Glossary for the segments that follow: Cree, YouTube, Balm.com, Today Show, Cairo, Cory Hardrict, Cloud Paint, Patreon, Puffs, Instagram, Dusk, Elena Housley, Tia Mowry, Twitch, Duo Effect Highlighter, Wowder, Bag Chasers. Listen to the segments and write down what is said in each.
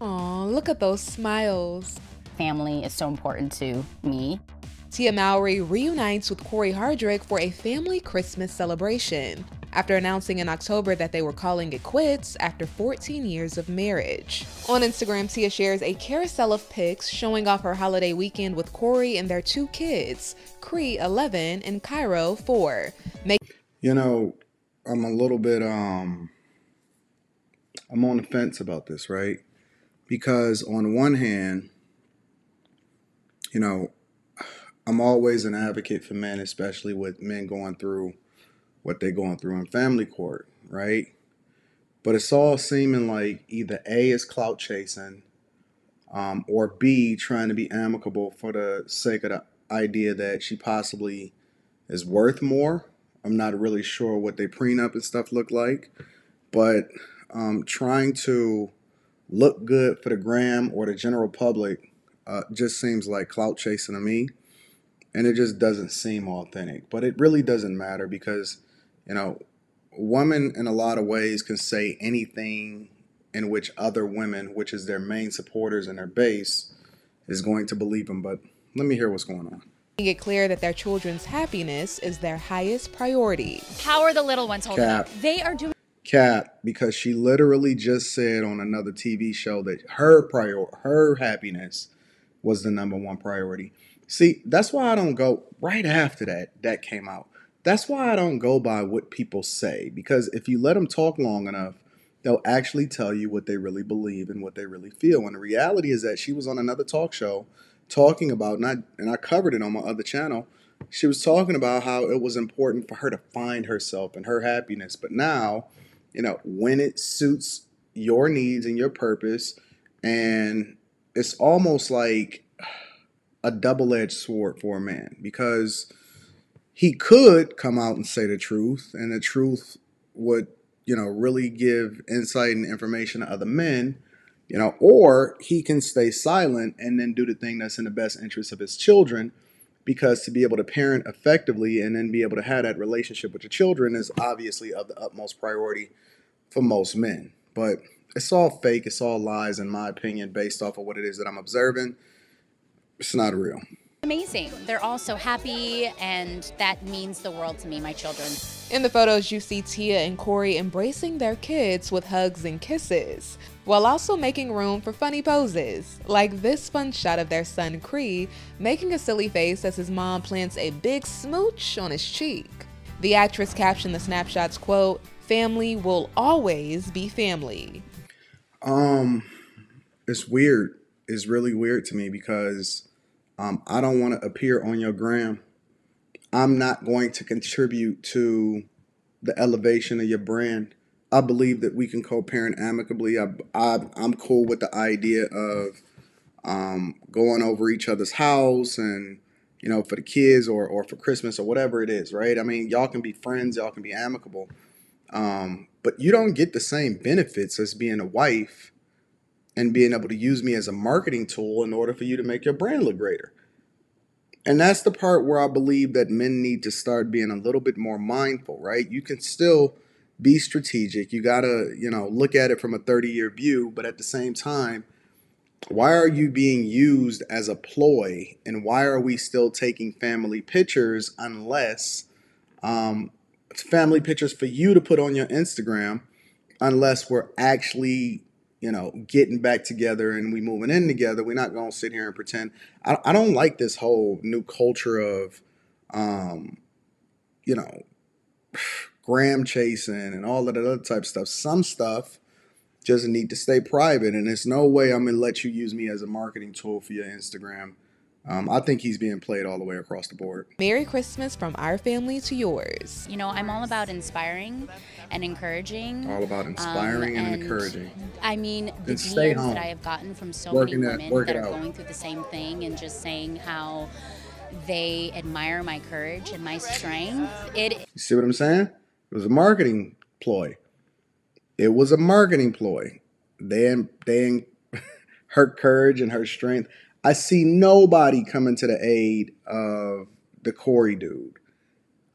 Aw, look at those smiles. Family is so important to me. Tia Mowry reunites with Cory Hardrict for a family Christmas celebration after announcing in October that they were calling it quits after 14 years of marriage. On Instagram, Tia shares a carousel of pics showing off her holiday weekend with Cory and their two kids, Cree, 11, and Cairo, 4. You know, I'm a little bit, I'm on the fence about this, right? Because on one hand, you know, I'm always an advocate for men, especially with men going through what they're going through in family court, right? But it's all seeming like either A is clout chasing or B trying to be amicable for the sake of the idea that she possibly is worth more. I'm not really sure what their prenup and stuff look like, but trying to look good for the gram or the general public just seems like clout chasing to me. And it just doesn't seem authentic. But it really doesn't matter because, you know, women in a lot of ways can say anything in which other women, which is their main supporters and their base, is going to believe them. But let me hear what's going on. Making it clear that their children's happiness is their highest priority. How are the little ones holding up? They are doing cap, because she literally just said on another TV show that her happiness was the #1 priority. See, that's why I don't go right after that came out. That's why I don't go by what people say, because if you let them talk long enough, they'll actually tell you what they really believe and what they really feel. And the reality is that she was on another talk show talking about, and I covered it on my other channel, she was talking about how it was important for her to find herself and her happiness. But now, you know, when it suits your needs and your purpose, and it's almost like a double-edged sword for a man, because he could come out and say the truth, and the truth would, you know, really give insight and information to other men, you know, or he can stay silent and then do the thing that's in the best interest of his children, because to be able to parent effectively and then be able to have that relationship with your children is obviously of the utmost priority for most men. But it's all fake, it's all lies in my opinion, based off of what it is that I'm observing. It's not real. Amazing. They're all so happy, and that means the world to me, my children. In the photos, you see Tia and Cory embracing their kids with hugs and kisses, while also making room for funny poses, like this fun shot of their son Cree making a silly face as his mom plants a big smooch on his cheek. The actress captioned the snapshot's quote, "Family will always be family." It's weird. It's really weird to me because I don't want to appear on your gram. I'm not going to contribute to the elevation of your brand. I believe that we can co-parent amicably. I'm cool with the idea of going over each other's house and, you know, for the kids or for Christmas or whatever it is, right? I mean, y'all can be friends, y'all can be amicable. But you don't get the same benefits as being a wife and being able to use me as a marketing tool in order for you to make your brand look greater. And that's the part where I believe that men need to start being a little bit more mindful, right? You can still be strategic. You gotta, you know, look at it from a 30-year view, but at the same time, why are you being used as a ploy? And why are we still taking family pictures unless it's family pictures for you to put on your Instagram, unless we're actually, you know, getting back together and we moving in together? We're not going to sit here and pretend. I don't like this whole new culture of, you know, gram chasing and all of that other type of stuff. Some stuff just need to stay private, and there's no way I'm going to let you use me as a marketing tool for your Instagram. I think he's being played all the way across the board. Merry Christmas from our family to yours. You know, I'm all about inspiring and encouraging. All about inspiring and encouraging. I mean, the DMs that I have gotten from so many women that are going through the same thing and just saying how they admire my courage and my strength. You see what I'm saying? It was a marketing ploy. It was a marketing ploy. They her courage and her strength. I see nobody coming to the aid of the Cory dude.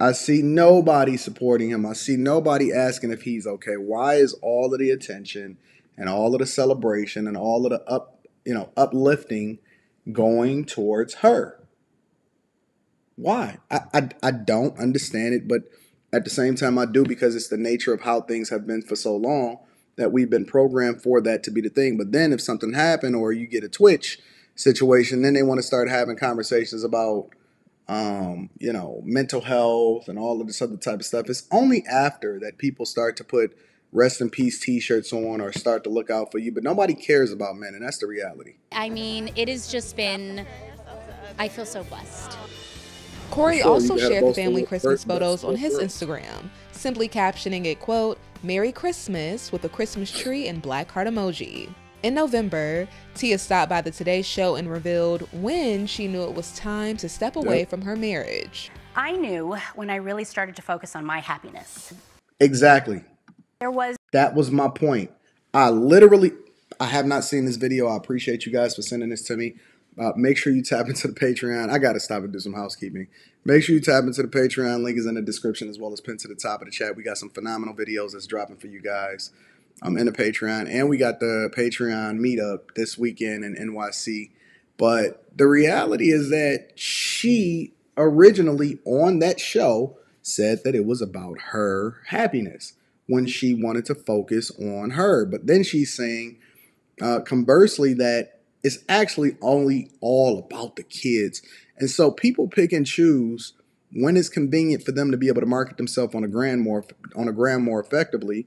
I see nobody supporting him. I see nobody asking if he's okay. Why is all of the attention and all of the celebration and all of the uplifting going towards her. Why? I don't understand it, but at the same time I do, because it's the nature of how things have been for so long that we've been programmed for that to be the thing. But then if something happened or you get a Twitch situation, then they want to start having conversations about, mental health and all of this other type of stuff. It's only after that people start to put rest in peace t-shirts on or start to look out for you. But nobody cares about men, and that's the reality. I mean, it has just been, I feel so blessed. Cory also shared the family Christmas photos on his Instagram, simply captioning it, quote, "Merry Christmas," with a Christmas tree and black heart emoji. In November, Tia stopped by the Today Show and revealed when she knew it was time to step away from her marriage. I knew when I really started to focus on my happiness. Exactly. That was my point. I have not seen this video. I appreciate you guys for sending this to me. Make sure you tap into the Patreon. I got to stop and do some housekeeping. Make sure you tap into the Patreon. Link is in the description as well as pinned to the top of the chat. We got some phenomenal videos that's dropping for you guys in the Patreon. And we got the Patreon meetup this weekend in NYC. But the reality is that she originally on that show said that it was about her happiness when she wanted to focus on her. But then she's saying, conversely, that it's actually only all about the kids. And so people pick and choose when it's convenient for them to be able to market themselves on a grand more effectively,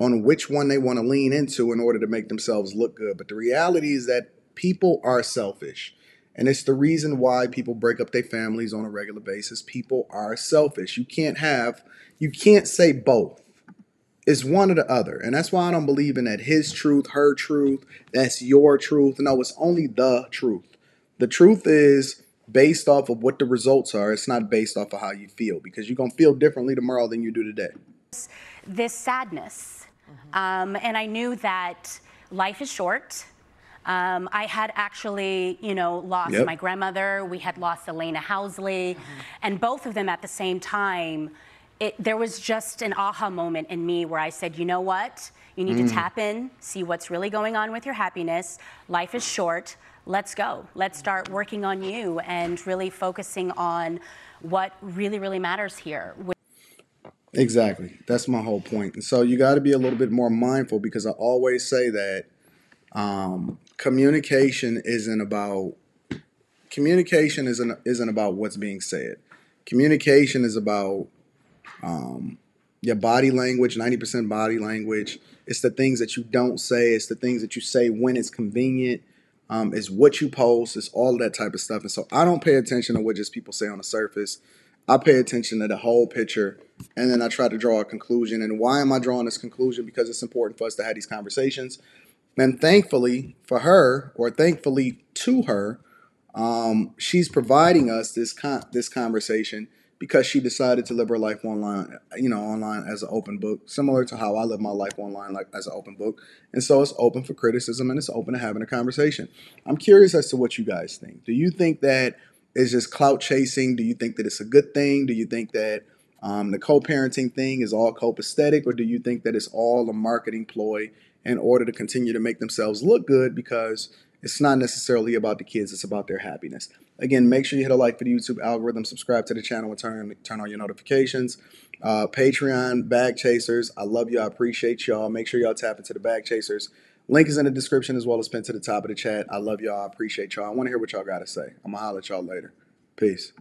on which one they want to lean into in order to make themselves look good. But the reality is that people are selfish. And it's the reason why people break up their families on a regular basis. People are selfish. You can't say both. It's one or the other. And that's why I don't believe in that his truth, her truth, that's your truth. No, it's only the truth. The truth is based off of what the results are. It's not based off of how you feel, because you're going to feel differently tomorrow than you do today. This sadness. And I knew that life is short. I had actually, lost my grandmother. We had lost Elena Housley. And both of them at the same time. There was just an aha moment in me where I said, you know what? You need to tap in, see what's really going on with your happiness. Life is short. Let's go. Let's start working on you and really focusing on what really, really matters here. Exactly. That's my whole point. And so you got to be a little bit more mindful, because I always say that communication isn't about what's being said. Communication is about your body language, 90% body language. It's the things that you don't say. It's the things that you say when it's convenient. It's what you post. It's all of that type of stuff. And so I don't pay attention to what just people say on the surface. I pay attention to the whole picture. And then I try to draw a conclusion. And why am I drawing this conclusion? Because it's important for us to have these conversations. And thankfully for her, or thankfully to her, she's providing us this conversation, because she decided to live her life online, online as an open book, similar to how I live my life online, like as an open book. And so it's open for criticism, and it's open to having a conversation. I'm curious as to what you guys think. Do you think that it's just clout chasing? Do you think that it's a good thing? Do you think that the co-parenting thing is all copacetic, or do you think that it's all a marketing ploy in order to continue to make themselves look good, because it's not necessarily about the kids, it's about their happiness? Again, make sure you hit a like for the YouTube algorithm, subscribe to the channel, and turn on your notifications. Patreon, Bag Chasers, I love you, I appreciate y'all. Make sure y'all tap into the Bag Chasers. Link is in the description as well as pinned to the top of the chat. I love y'all, I appreciate y'all. I want to hear what y'all got to say. I'm going to holler at y'all later. Peace.